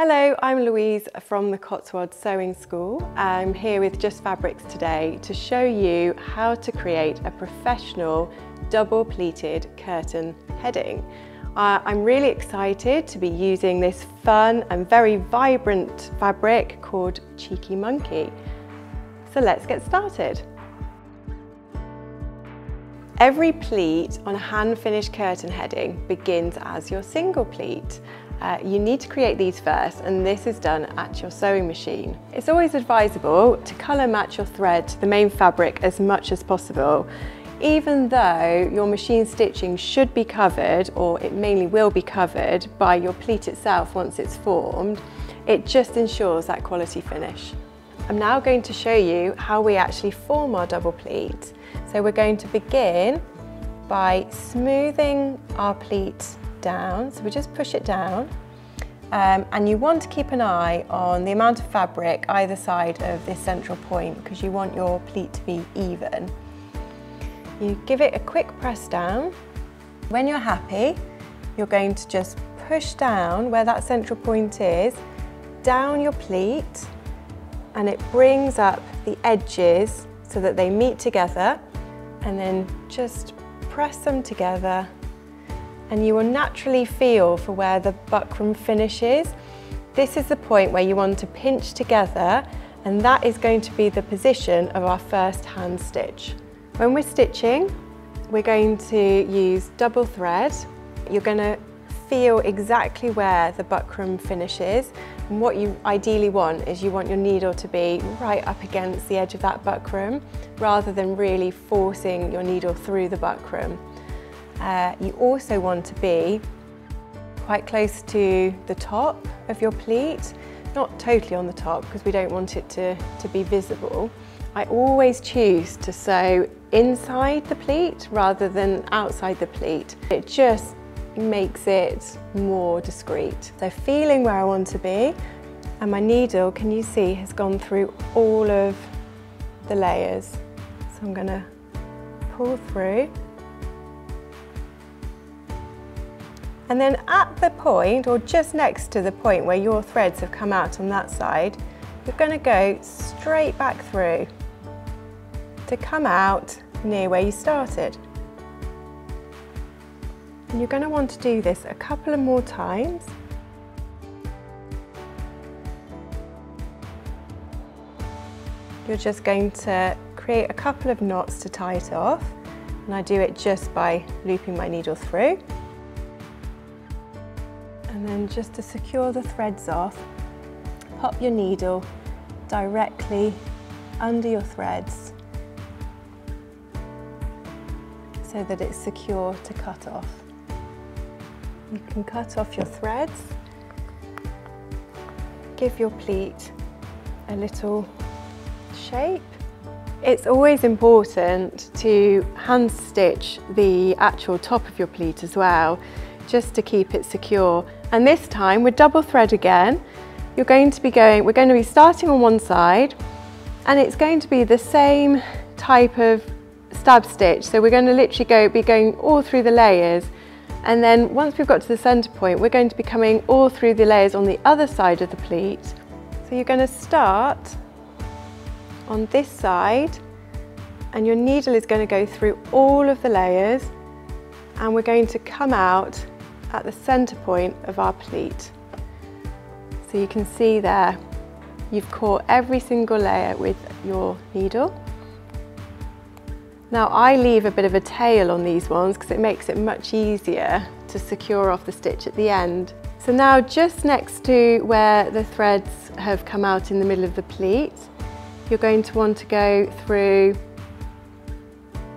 Hello, I'm Louise from the Cotswold Sewing School. I'm here with Just Fabrics today to show you how to create a professional double pleated curtain heading. I'm really excited to be using this fun and very vibrant fabric called Cheeky Monkey. So let's get started. Every pleat on a hand-finished curtain heading begins as your single pleat. You need to create these first, and this is done at your sewing machine. It's always advisable to colour match your thread to the main fabric as much as possible, even though your machine stitching should be covered, or it mainly will be covered, by your pleat itself once it's formed. It just ensures that quality finish. I'm now going to show you how we actually form our double pleat. So we're going to begin by smoothing our pleat down. So we just push it down, and you want to keep an eye on the amount of fabric either side of this central point because you want your pleat to be even. You give it a quick press down. When you're happy, you're going to just push down where that central point is, down your pleat, and it brings up the edges so that they meet together, and then just press them together, and you will naturally feel for where the buckram finishes. This is the point where you want to pinch together, and that is going to be the position of our first hand stitch. When we're stitching, we're going to use double thread. You're going to feel exactly where the buckram finishes, and what you ideally want is you want your needle to be right up against the edge of that buckram rather than really forcing your needle through the buckram. You also want to be quite close to the top of your pleat, not totally on the top because we don't want it to be visible. I always choose to sew inside the pleat rather than outside the pleat. It just makes it more discreet. So feeling where I want to be, and my needle, can you see, has gone through all of the layers. So I'm going to pull through. And then at the point, or just next to the point where your threads have come out on that side, you're going to go straight back through to come out near where you started. And you're going to want to do this a couple of more times. You're just going to create a couple of knots to tie it off, and I do it just by looping my needle through. And then just to secure the threads off, pop your needle directly under your threads so that it's secure to cut off. You can cut off your threads, give your pleat a little shape. It's always important to hand stitch the actual top of your pleat as well, just to keep it secure. And this time with double thread again, you're going to be we're going to be starting on one side, and it's going to be the same type of stab stitch. So we're going to literally be going all through the layers, and then once we've got to the center point, we're going to be coming all through the layers on the other side of the pleat. So you're going to start on this side, and your needle is going to go through all of the layers, and we're going to come out at the center point of our pleat. So you can see there, you've caught every single layer with your needle. Now I leave a bit of a tail on these ones because it makes it much easier to secure off the stitch at the end. So now just next to where the threads have come out in the middle of the pleat, you're going to want to go through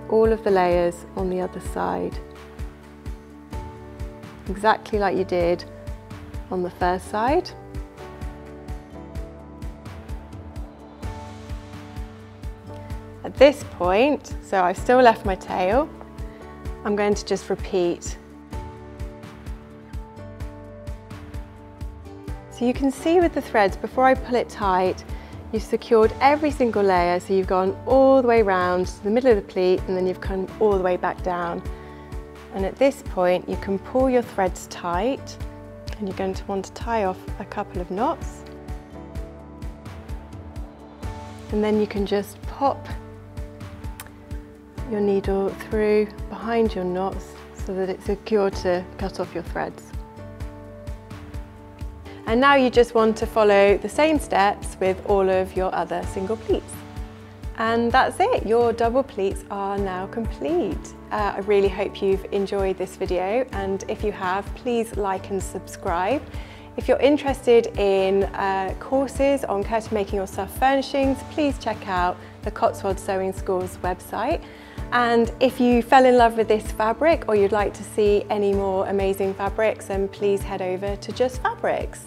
all of the layers on the other side, exactly like you did on the first side. At this point, so I've still left my tail, I'm going to just repeat. So you can see with the threads, before I pull it tight, you've secured every single layer, so you've gone all the way round to the middle of the pleat, and then you've come all the way back down. And at this point, you can pull your threads tight, and you're going to want to tie off a couple of knots, and then you can just pop your needle through behind your knots so that it's secure to cut off your threads. And now you just want to follow the same steps with all of your other single pleats. And that's it, your double pleats are now complete. I really hope you've enjoyed this video, and if you have, please like and subscribe. If you're interested in courses on curtain making or stuffed furnishings, please check out the Cotswold Sewing School's website. And if you fell in love with this fabric or you'd like to see any more amazing fabrics, then please head over to Just Fabrics.